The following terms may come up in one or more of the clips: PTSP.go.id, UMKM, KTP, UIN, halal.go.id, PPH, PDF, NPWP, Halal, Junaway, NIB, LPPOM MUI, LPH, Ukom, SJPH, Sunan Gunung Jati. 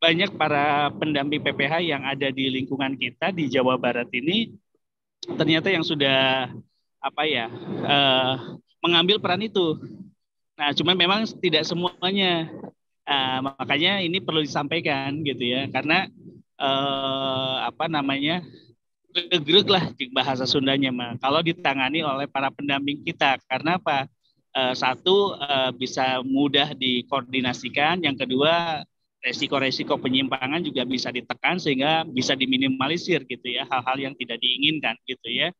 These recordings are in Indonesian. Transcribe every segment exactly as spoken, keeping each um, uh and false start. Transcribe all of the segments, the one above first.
banyak para pendamping P P H yang ada di lingkungan kita di Jawa Barat ini ternyata yang sudah apa ya uh, mengambil peran itu. Nah, cuman memang tidak semuanya. Uh, makanya ini perlu disampaikan gitu ya, karena uh, apa namanya geruk lah bahasa Sundanya mah. Kalau ditangani oleh para pendamping kita, karena apa? Uh, satu uh, bisa mudah dikoordinasikan, yang kedua resiko-resiko penyimpangan juga bisa ditekan sehingga bisa diminimalisir gitu ya, hal-hal yang tidak diinginkan gitu ya.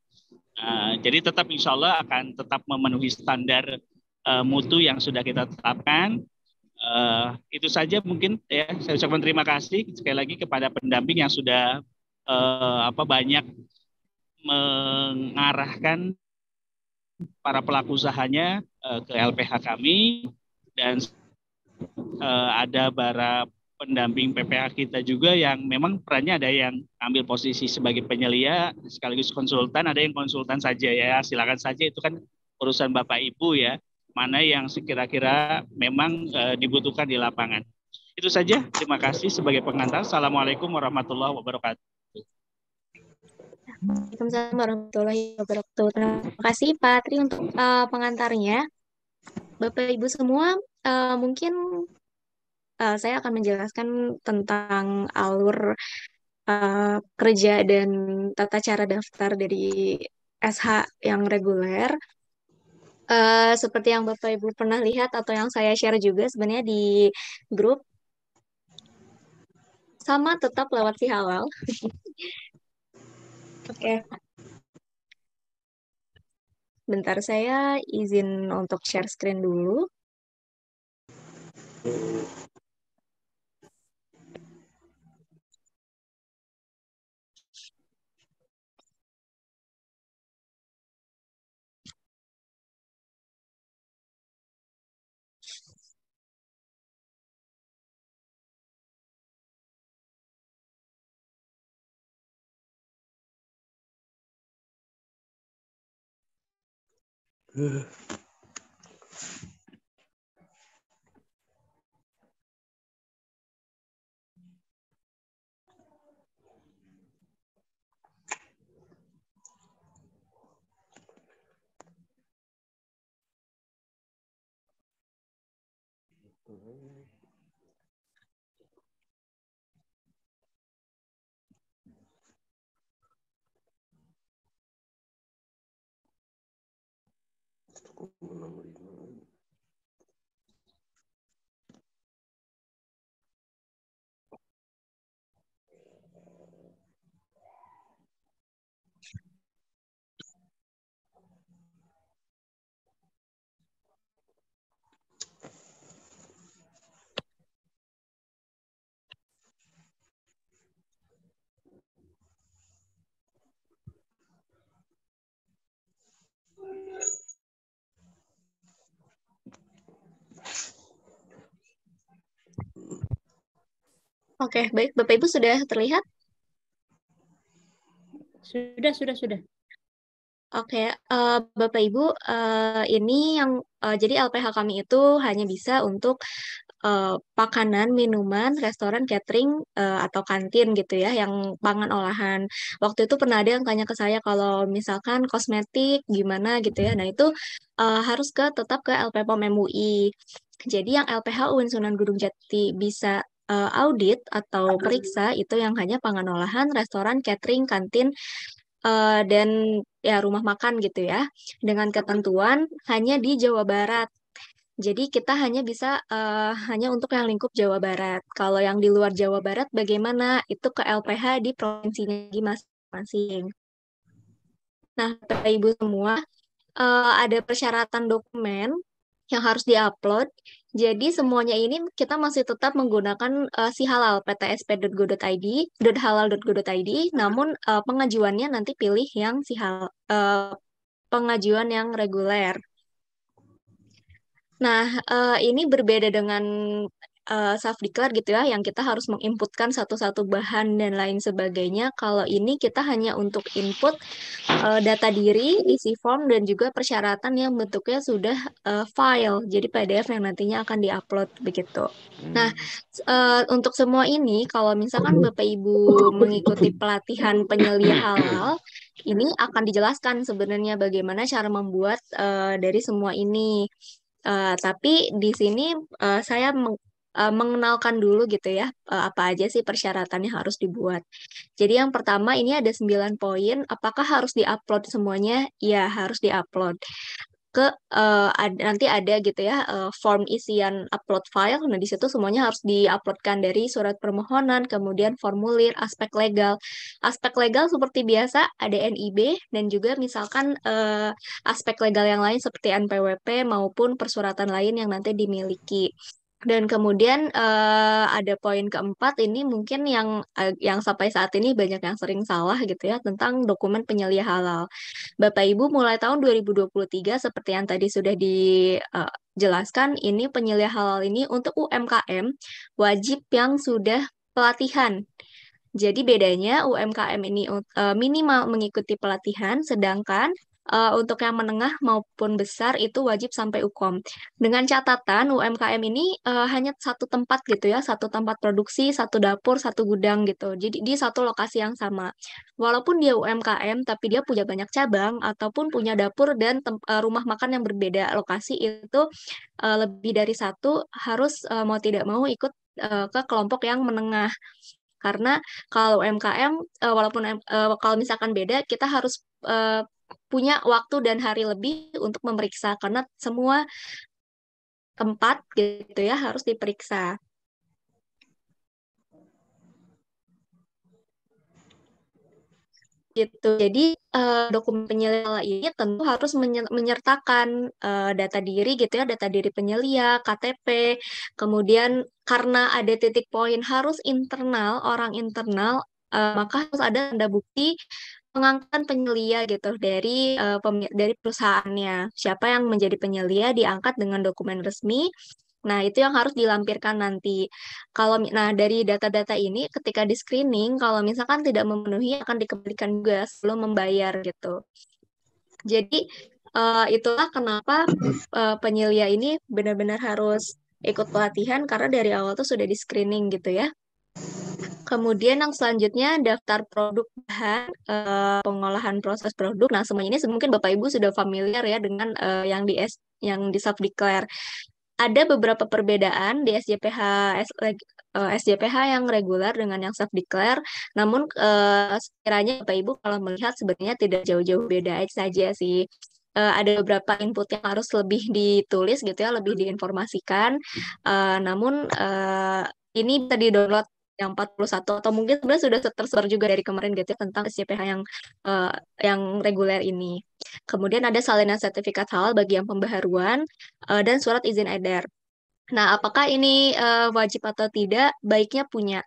Uh, jadi tetap insya Allah akan tetap memenuhi standar uh, mutu yang sudah kita tetapkan. Uh, itu saja mungkin ya, saya ucapkan terima kasih sekali lagi kepada pendamping yang sudah uh, apa banyak mengarahkan para pelaku usahanya uh, ke L P H kami, dan Uh, ada para pendamping P P H kita juga yang memang perannya ada yang ambil posisi sebagai penyelia sekaligus konsultan, ada yang konsultan saja ya, silakan saja, itu kan urusan Bapak Ibu ya, mana yang sekira-kira memang uh, dibutuhkan di lapangan. Itu saja, terima kasih sebagai pengantar. Assalamualaikum warahmatullahi wabarakatuh. Waalaikumsalam warahmatullahi wabarakatuh. Terima kasih Pak Tri untuk uh, pengantarnya. Bapak Ibu semua, Uh, mungkin uh, saya akan menjelaskan tentang alur uh, kerja dan tata cara daftar dari S H yang reguler. Uh, seperti yang Bapak Ibu pernah lihat atau yang saya share juga sebenarnya di grup, sama tetap lewat si halal. Oke. Okay. Bentar, saya izin untuk share screen dulu. Uh. Oke, okay, baik. Bapak Ibu sudah terlihat? Sudah, sudah, sudah. Oke, okay, uh, Bapak Ibu, uh, ini yang uh, jadi L P H kami itu hanya bisa untuk uh, makanan, minuman, restoran, catering, uh, atau kantin gitu ya, yang pangan olahan. Waktu itu pernah ada yang tanya ke saya kalau misalkan kosmetik gimana gitu ya. Nah, itu uh, harus ke tetap ke L P P O M M U I. Jadi yang L P H U I N Sunan Gunung Jati bisa Uh, audit atau periksa itu yang hanya pangan olahan, restoran, catering, kantin, uh, dan ya rumah makan gitu ya, dengan ketentuan hanya di Jawa Barat. Jadi kita hanya bisa uh, hanya untuk yang lingkup Jawa Barat. Kalau yang di luar Jawa Barat bagaimana, itu ke L P H di provinsinya masing-masing. Nah, Bapak Ibu semua, uh, ada persyaratan dokumen yang harus diupload. Jadi semuanya ini kita masih tetap menggunakan uh, si halal P T S P dot go dot I D, halal dot go dot I D. Namun uh, pengajuannya nanti pilih yang si halal, uh, pengajuan yang reguler. Nah, uh, ini berbeda dengan uh, self-declare gitu ya, yang kita harus menginputkan satu-satu bahan dan lain sebagainya. Kalau ini kita hanya untuk input uh, data diri, isi form, dan juga persyaratan yang bentuknya sudah uh, file, jadi P D F yang nantinya akan diupload begitu. Nah, uh, untuk semua ini, kalau misalkan Bapak-Ibu mengikuti pelatihan penyelia halal, ini akan dijelaskan sebenarnya bagaimana cara membuat uh, dari semua ini. Uh, tapi di sini uh, saya meng, uh, mengenalkan dulu gitu ya, uh, apa aja sih persyaratannya harus dibuat. Jadi yang pertama ini ada sembilan poin, apakah harus diupload semuanya? Ya, harus diupload. Ke uh, ad, nanti ada gitu ya, uh, form isian upload file. Nah, di situ semuanya harus diuploadkan dari surat permohonan, kemudian formulir, aspek legal. Aspek legal seperti biasa ada N I B dan juga misalkan uh, aspek legal yang lain seperti N P W P maupun persuratan lain yang nanti dimiliki. Dan kemudian uh, ada poin keempat, ini mungkin yang uh, yang sampai saat ini banyak yang sering salah gitu ya, tentang dokumen penyelia halal. Bapak Ibu mulai tahun dua ribu dua puluh tiga seperti yang tadi sudah dijelaskan, uh, ini penyelia halal ini untuk U M K M wajib yang sudah pelatihan. Jadi bedanya U M K M ini uh, minimal mengikuti pelatihan, sedangkan Uh, untuk yang menengah maupun besar itu wajib sampai Ukom. Dengan catatan U M K M ini uh, hanya satu tempat gitu ya, satu tempat produksi, satu dapur, satu gudang gitu. Jadi di satu lokasi yang sama. Walaupun dia U M K M, tapi dia punya banyak cabang ataupun punya dapur dan uh, rumah makan yang berbeda lokasi, itu uh, lebih dari satu harus uh, mau tidak mau ikut uh, ke kelompok yang menengah. Karena kalau U M K M, uh, walaupun uh, kalau misalkan beda, kita harus uh, punya waktu dan hari lebih untuk memeriksa, karena semua tempat gitu ya harus diperiksa. Gitu. Jadi uh, dokumen penyelia ini tentu harus menyertakan uh, data diri gitu ya, data diri penyelia, K T P, kemudian karena ada titik poin harus internal, orang internal, uh, maka harus ada tanda bukti pengangkatan penyelia gitu dari uh, dari perusahaannya. Siapa yang menjadi penyelia diangkat dengan dokumen resmi. Nah, itu yang harus dilampirkan nanti. Kalau nah dari data-data ini ketika di screening, kalau misalkan tidak memenuhi akan dikembalikan juga sebelum membayar gitu. Jadi uh, itulah kenapa uh, penyelia ini benar-benar harus ikut pelatihan, karena dari awal tuh sudah di screening gitu ya. Kemudian yang selanjutnya daftar produk bahan, eh, pengolahan proses produk. Nah, semuanya ini mungkin Bapak-Ibu sudah familiar ya dengan eh, yang di yang di self declare. Ada beberapa perbedaan di S J P H S, eh, S J P H yang reguler dengan yang self declare. Namun eh, sekiranya Bapak-Ibu kalau melihat sebenarnya tidak jauh-jauh beda saja sih. Uh, ada beberapa input yang harus lebih ditulis gitu ya, lebih diinformasikan. Uh, namun uh, ini bisa di-download yang empat puluh satu atau mungkin sebenarnya sudah tersebar juga dari kemarin gitu ya, tentang S J P H yang uh, yang reguler ini. Kemudian ada salinan sertifikat halal bagi yang pembaharuan uh, dan surat izin edar. Nah, apakah ini uh, wajib atau tidak? Baiknya punya.